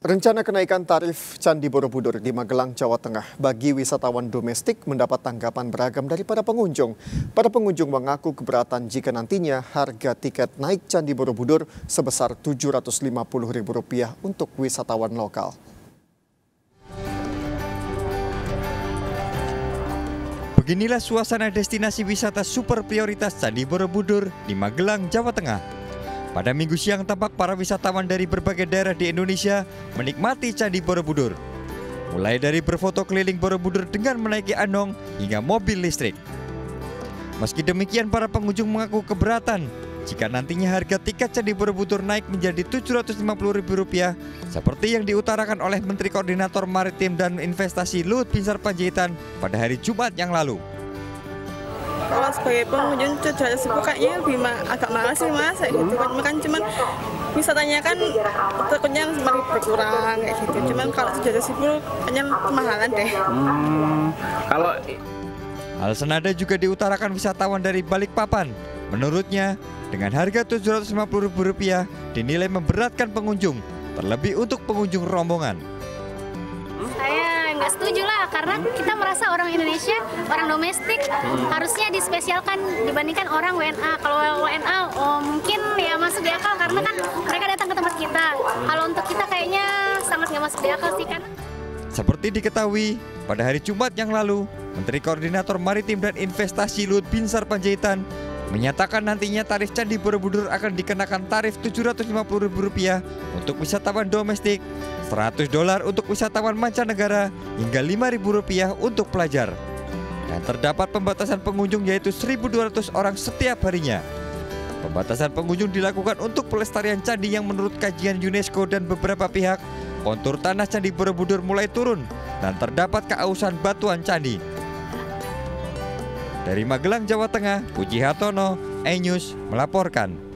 Rencana kenaikan tarif Candi Borobudur di Magelang, Jawa Tengah bagi wisatawan domestik mendapat tanggapan beragam dari para pengunjung. Para pengunjung mengaku keberatan jika nantinya harga tiket naik Candi Borobudur sebesar Rp750.000 untuk wisatawan lokal. Beginilah suasana destinasi wisata super prioritas Candi Borobudur di Magelang, Jawa Tengah. Pada minggu siang tampak para wisatawan dari berbagai daerah di Indonesia menikmati Candi Borobudur. Mulai dari berfoto keliling Borobudur dengan menaiki andong hingga mobil listrik. Meski demikian para pengunjung mengaku keberatan jika nantinya harga tiket Candi Borobudur naik menjadi Rp750.000 seperti yang diutarakan oleh Menteri Koordinator Maritim dan Investasi Luhut Binsar Panjaitan pada hari Jumat yang lalu. Kalau sebagai pengunjung cuaca sibuk kayaknya lebih agak malas sih mas, kayak gitu. Cuman wisatanya kan takutnya semakin berkurang kayak gitu. Cuman kalau cuaca sibuk hanya kemahalan deh. Kalau hal senada juga diutarakan wisatawan dari Balikpapan. Menurutnya dengan harga Rp750.000 dinilai memberatkan pengunjung, terlebih untuk pengunjung rombongan. Nggak setuju lah, karena kita merasa orang Indonesia, orang domestik harusnya dispesialkan dibandingkan orang WNA. Kalau WNA mungkin ya masuk di akal karena kan mereka datang ke tempat kita. Kalau untuk kita kayaknya sangat nggak masuk di akal sih kan. Seperti diketahui, pada hari Jumat yang lalu, Menteri Koordinator Maritim dan Investasi Luhut Binsar Panjaitan menyatakan nantinya tarif Candi Borobudur akan dikenakan tarif Rp750.000 untuk wisatawan domestik, $100 untuk wisatawan mancanegara, hingga Rp5.000 untuk pelajar. Dan terdapat pembatasan pengunjung yaitu 1.200 orang setiap harinya. Pembatasan pengunjung dilakukan untuk pelestarian candi yang menurut kajian UNESCO dan beberapa pihak, kontur tanah Candi Borobudur mulai turun dan terdapat keausan batuan candi. Dari Magelang, Jawa Tengah, Puji Hartono, iNews melaporkan.